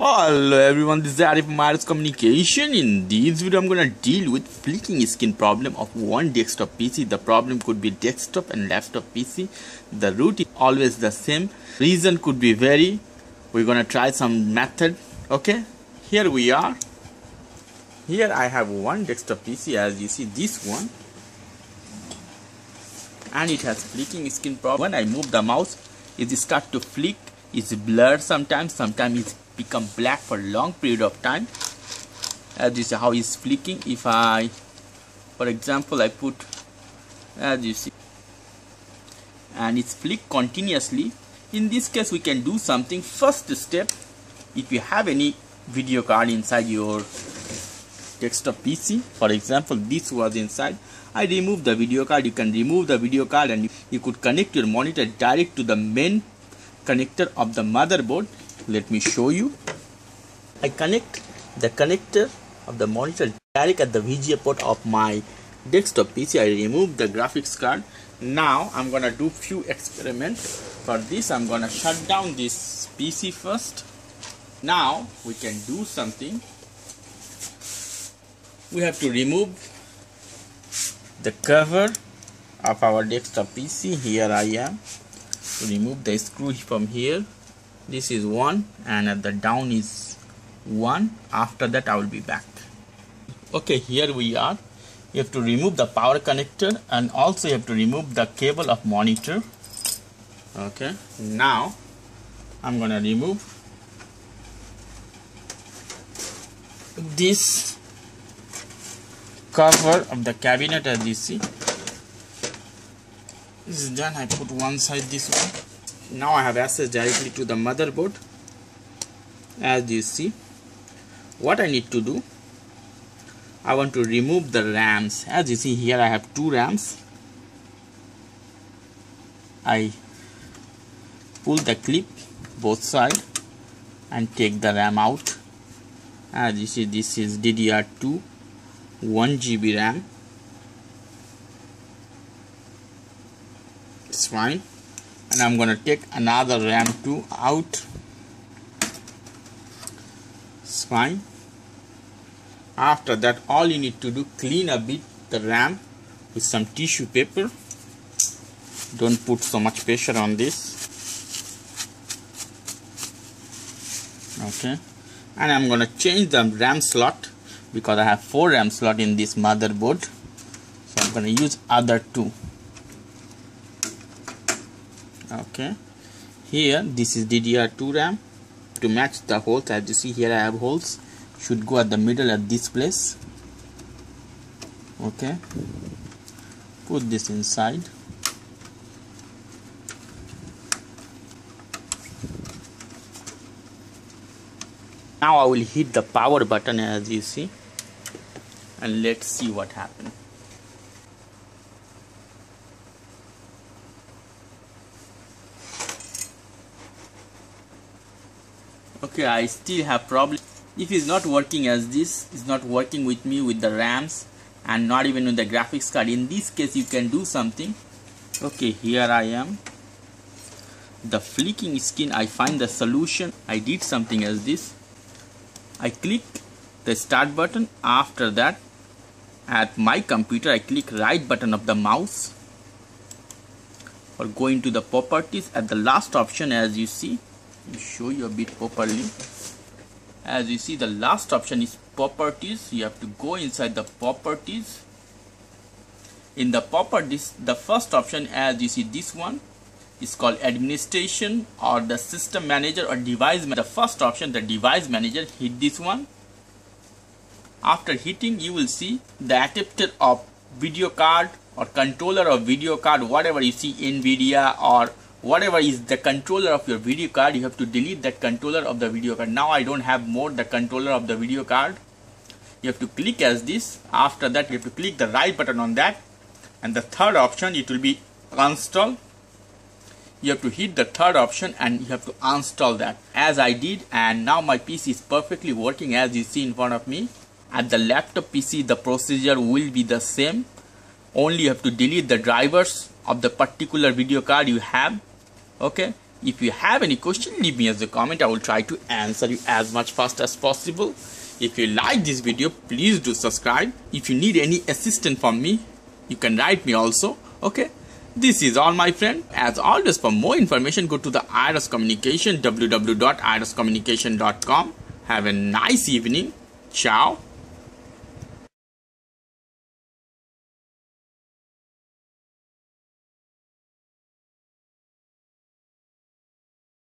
Hello everyone, this is Arif Aires Communication. In this video, I'm gonna deal with flicking skin problem of one desktop PC. The problem could be desktop and laptop PC. The root is always the same. Reason could be vary. We're gonna try some method. Okay, here we are. Here I have one desktop PC, as you see this one, and it has flicking skin problem. When I move the mouse, it starts to flick. It's blurred sometimes it's become black for long period of time. As you see how it's flicking. If I, for example, I put, as you see, and it's flick continuously. In this case, we can do something. First step, if you have any video card inside your desktop PC, for example, this was inside, I removed the video card. You can remove the video card and you could connect your monitor direct to the main connector of the motherboard. Let me show you. I connect the connector of the monitor direct at the VGA port of my desktop PC. I remove the graphics card. Now I'm gonna do few experiments. For this, I'm gonna shut down this PC first. Now we can do something. We have to remove the cover of our desktop PC. Here I am. Remove the screw from here. This is one, and at the down is one. After that, I will be back. Okay, here we are. You have to remove the power connector, and also you have to remove the cable of monitor. Okay, now I'm gonna remove this cover of the cabinet, as you see. This is done. I put one side, this one. Now I have access directly to the motherboard. As you see, what I need to do, I want to remove the RAMs. As you see here, I have two RAMs. I pull the clip both sides and take the RAM out. As you see, this is DDR2 1GB RAM. It's fine, and I'm gonna take another RAM 2 out. It's fine. After that, all you need to do, clean a bit the RAM with some tissue paper. Don't put so much pressure on this. Okay, and I'm gonna change the RAM slot because I have 4 RAM slot in this motherboard, so I'm gonna use other 2. Okay, here this is DDR2 RAM. To match the holes, as you see here I have holes, should go at the middle at this place. Okay, put this inside. Now I will hit the power button, as you see, and let's see what happens. Okay, I still have problem. If it's not working as this, it's not working with me with the RAMs and not even with the graphics card. In this case, you can do something. Okay, here I am. The flicking skin, I find the solution. I did something as this. I click the start button. After that, at my computer, I click right button of the mouse or go into the properties at the last option, as you see. Show you a bit properly. As you see, the last option is properties. You have to go inside the properties. In the properties, the first option, as you see, this one is called administration or the system manager or device manager. The first option, the device manager, hit this one. After hitting, you will see the adapter of video card or controller of video card, whatever you see, Nvidia or whatever is the controller of your video card. You have to delete that controller of the video card. Now I don't have more the controller of the video card. You have to click as this. After that, you have to click the right button on that, and the third option, it will be uninstall. you have to hit the third option and you have to uninstall that, as I did, and now my PC is perfectly working as you see in front of me. At the laptop PC the procedure will be the same, only you have to delete the drivers of the particular video card you have. Okay, if you have any question, leave me as a comment. I will try to answer you as much fast as possible. If you like this video, please do subscribe. If you need any assistance from me, you can write me also. Okay, this is all my friend. As always, for more information go to the Aires Communication, www.airescommunication.com. Have a nice evening. Ciao.